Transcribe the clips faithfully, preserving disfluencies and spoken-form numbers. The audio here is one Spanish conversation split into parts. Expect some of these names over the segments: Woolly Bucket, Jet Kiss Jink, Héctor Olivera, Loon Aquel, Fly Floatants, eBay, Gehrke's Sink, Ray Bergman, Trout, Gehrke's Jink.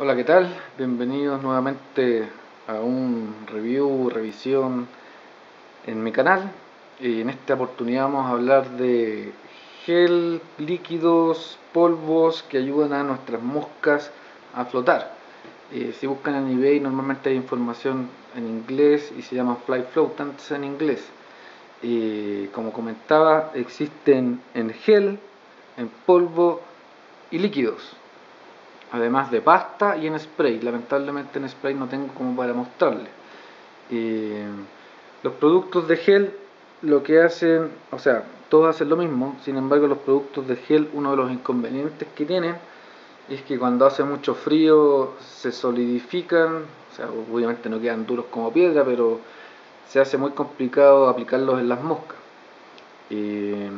Hola, ¿qué tal? Bienvenidos nuevamente a un review, revisión en mi canal. Y en esta oportunidad vamos a hablar de gel, líquidos, polvos que ayudan a nuestras moscas a flotar. Eh, si buscan en eBay normalmente hay información en inglés y se llaman Fly Floatants en inglés. Eh, como comentaba, existen en gel, en polvo y líquidos, además de pasta y en spray. Lamentablemente en spray no tengo como para mostrarles. Eh, los productos de gel lo que hacen, o sea, todos hacen lo mismo. Sin embargo, los productos de gel, uno de los inconvenientes que tienen es que cuando hace mucho frío se solidifican, o sea, obviamente no quedan duros como piedra, pero se hace muy complicado aplicarlos en las moscas. Eh,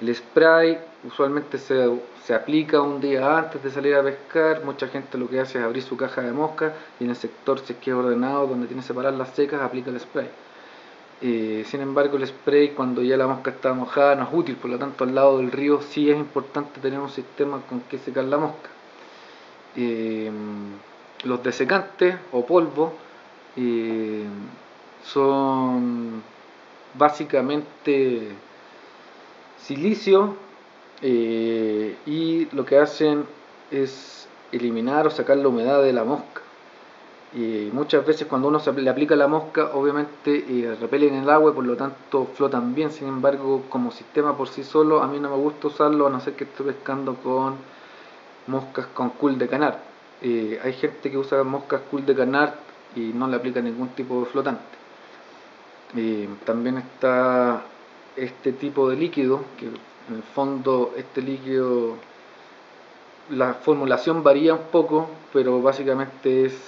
el spray usualmente se, se aplica un día antes de salir a pescar. Mucha gente lo que hace es abrir su caja de moscas y en el sector, si es que es ordenado, donde tiene que separar las secas, aplica el spray. Eh, sin embargo, el spray, cuando ya la mosca está mojada, no es útil. Por lo tanto, al lado del río sí es importante tener un sistema con que secar la mosca. Eh, los desecantes o polvo eh, son básicamente silicio. Eh, y lo que hacen es eliminar o sacar la humedad de la mosca. Eh, muchas veces cuando uno se le aplica la mosca, obviamente eh, repelen el agua y por lo tanto flotan bien. Sin embargo, como sistema por sí solo, a mí no me gusta usarlo, a no ser que esté pescando con moscas con cool de canar. Eh, hay gente que usa moscas cool de canar y no le aplica ningún tipo de flotante. Eh, también está este tipo de líquido que, en el fondo, este líquido, la formulación varía un poco, pero básicamente es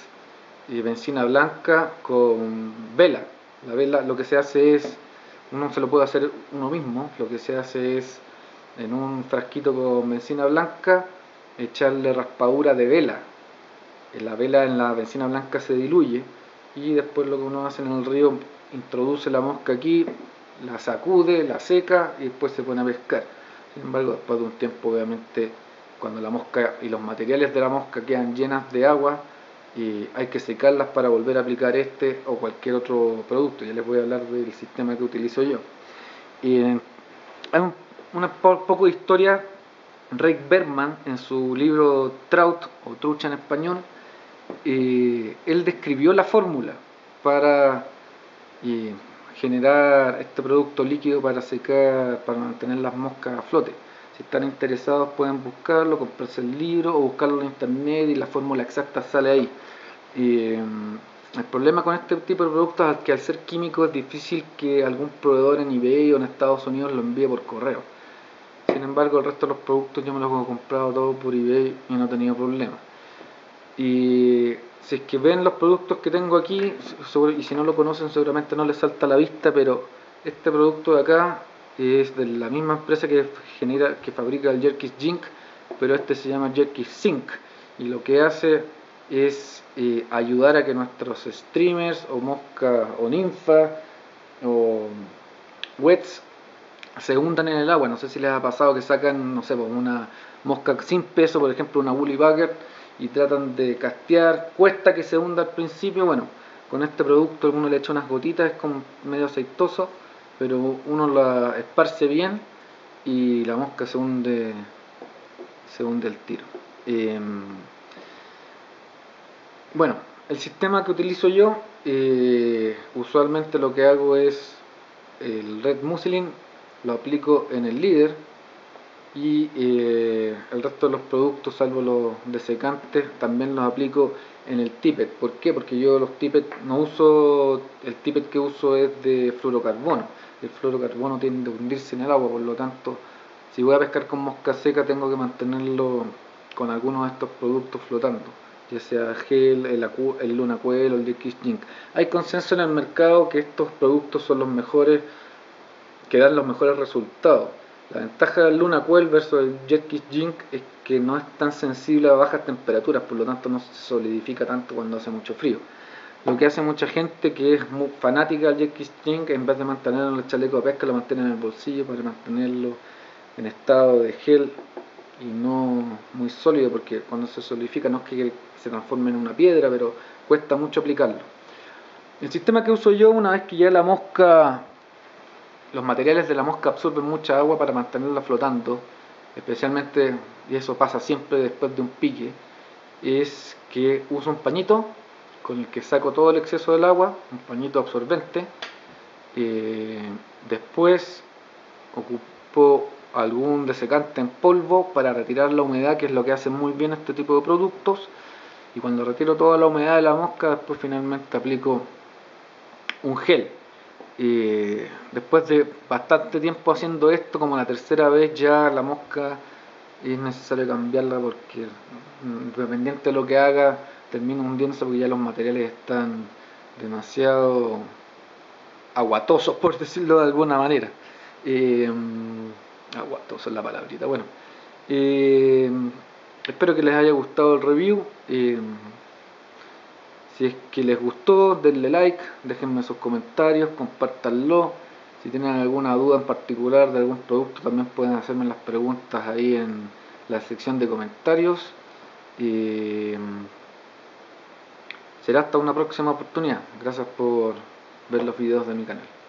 eh, benzina blanca con vela. La vela, lo que se hace es, uno se lo puede hacer uno mismo, lo que se hace es, en un frasquito con benzina blanca, echarle raspadura de vela. La vela en la benzina blanca se diluye y después lo que uno hace en el río, introduce la mosca aquí, la sacude, la seca y después se pone a pescar. Sin embargo, después de un tiempo, obviamente, cuando la mosca y los materiales de la mosca quedan llenas de agua, y hay que secarlas para volver a aplicar este o cualquier otro producto. Ya les voy a hablar del sistema que utilizo yo. Y hay un, una po poco de historia. Ray Bergman, en su libro Trout o Trucha en español, eh, él describió la fórmula para eh, generar este producto líquido para secar, para mantener las moscas a flote. Si están interesados pueden buscarlo, comprarse el libro o buscarlo en internet y la fórmula exacta sale ahí. Eh, el problema con este tipo de productos es que al ser químico es difícil que algún proveedor en eBay o en Estados Unidos lo envíe por correo. Sin embargo, el resto de los productos yo me los he comprado todos por eBay y no he tenido problemas. Y si es que ven los productos que tengo aquí, y si no lo conocen seguramente no les salta a la vista, pero este producto de acá es de la misma empresa que genera, que fabrica el Gehrke's Jink, pero este se llama Gehrke's Sink, y lo que hace es eh, ayudar a que nuestros streamers o moscas o ninfas o wets se hundan en el agua. No sé si les ha pasado que sacan, no sé, una mosca sin peso, por ejemplo una Woolly Bucket, y tratan de castear, cuesta que se hunda al principio. Bueno, con este producto uno le echa unas gotitas, es como medio aceitoso, pero uno la esparce bien y la mosca se hunde se hunde el tiro. Eh, bueno, el sistema que utilizo yo, eh, usualmente lo que hago es el red muslin, lo aplico en el líder, y eh, el resto de los productos, salvo los desecantes, también los aplico en el tippet. ¿Por qué? Porque yo los tippet no uso, el tippet que uso es de fluorocarbono. El fluorocarbono tiende a hundirse en el agua, por lo tanto, si voy a pescar con mosca seca tengo que mantenerlo con algunos de estos productos flotando, ya sea gel, el, acu el Loon Aquel o el Jet Kiss Jink. Hay consenso en el mercado que estos productos son los mejores, que dan los mejores resultados. La ventaja del Loon Aquel versus el Gehrke's Jink es que no es tan sensible a bajas temperaturas, por lo tanto no se solidifica tanto cuando hace mucho frío. Lo que hace mucha gente que es muy fanática del Gehrke's Jink, en vez de mantenerlo en el chaleco de pesca, lo mantiene en el bolsillo para mantenerlo en estado de gel y no muy sólido, porque cuando se solidifica no es que se transforme en una piedra, pero cuesta mucho aplicarlo. El sistema que uso yo, una vez que ya la mosca, los materiales de la mosca absorben mucha agua para mantenerla flotando, especialmente, y eso pasa siempre después de un pique, es que uso un pañito con el que saco todo el exceso del agua, un pañito absorbente. Eh, después ocupo algún desecante en polvo para retirar la humedad, que es lo que hace muy bien este tipo de productos, y cuando retiro toda la humedad de la mosca, después finalmente aplico un gel. Eh, después de bastante tiempo haciendo esto, como la tercera vez ya la mosca es necesario cambiarla, porque dependiente de lo que haga termino hundiéndose, porque ya los materiales están demasiado aguatosos, por decirlo de alguna manera. Eh, aguatosos es la palabrita. Bueno, eh, espero que les haya gustado el review. Eh, si es que les gustó, denle like, déjenme sus comentarios, compártanlo. Si tienen alguna duda en particular de algún producto, también pueden hacerme las preguntas ahí en la sección de comentarios. Eh, será hasta una próxima oportunidad. Gracias por ver los videos de mi canal.